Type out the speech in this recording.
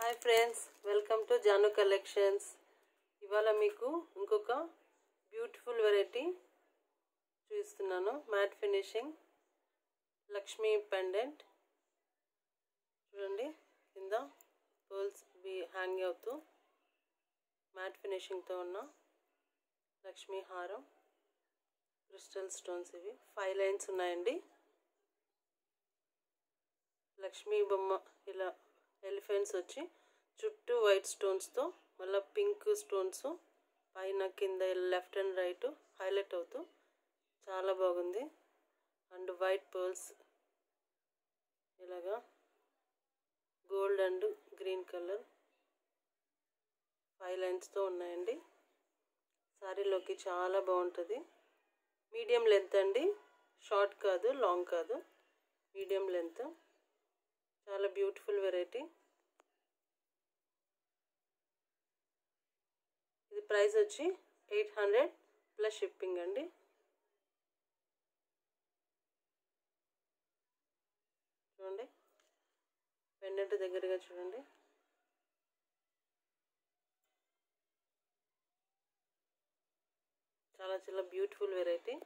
hi friends welcome to जानू collections इवाला मीकू इंकोक ब्यूटिफुल वैरायटी चूपिस्तुन्नानु मैट फिनिशिंग लक्ष्मी पेंडेंट चूडंडी किंद पर्ल्स बी हैंग अवुतू मैट फिनिशिंग तो उन्न लक्ष्मी हारम क्रिस्टल स्टोन्स इवि 5 लाइन्स उन्नायंडी लक्ष्मी बొమ్మ इला एलिफेंट्स వచ్చి చుట్టూ వైట్ స్టోన్స్ తో మళ్ళా పింక్ స్టోన్స్ పైన కింద లెఫ్ట్ అండ్ రైట్ హైలైట్ అవుతూ చాలా బాగుంది అండ్ వైట్ పర్ల్స్ ఇలాగా gold and green colour five lines తో ఉన్నాయండి సారీలోకి చాలా బాగుంటది మీడియం లెంగ్త్ అండి షార్ట్ కాదు లాంగ్ కాదు మీడియం లెంగ్త్ చాలా బ్యూటిఫుల్ వెరైటీ ఇది ప్రైస్ వచ్చి 800 ప్లస్ షిప్పింగ్ అండి చూడండి పెండెంట్ దగ్గరగా చూడండి చాలా చాలా బ్యూటిఫుల్ వెరైటీ